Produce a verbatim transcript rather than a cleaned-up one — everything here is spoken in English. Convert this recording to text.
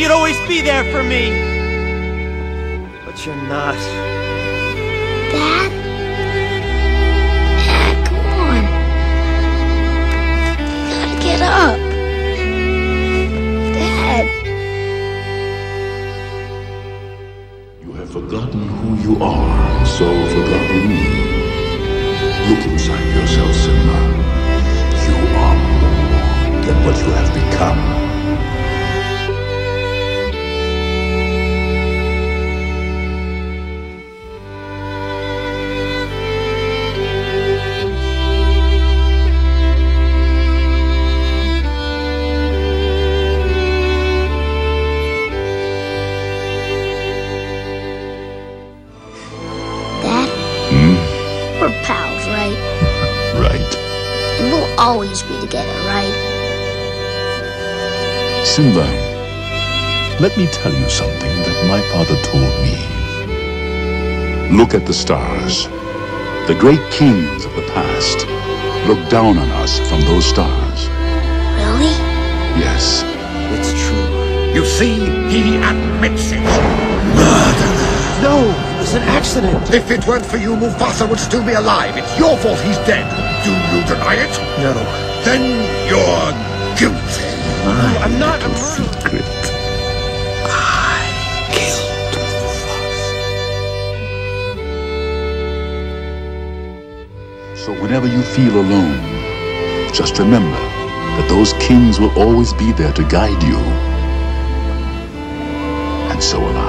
you'd always be there for me. But you're not. Dad? Dad, come on. You gotta get up. Dad. You have forgotten who you are, so forgotten me. Look inside yourself, Simba. You are more than what you have become. Always be together, right? Simba, let me tell you something that my father told me. Look at the stars. The great kings of the past look down on us from those stars. Really? Yes. It's true. You see, he admits it. Murderer! No, it was an accident. If it weren't for you, Mufasa would still be alive. It's your fault he's dead. Do you deny it? No. Then you're guilty. I I'm not a secret. I killed Mufasa. So whenever you feel alone, just remember that those kings will always be there to guide you. And so will I.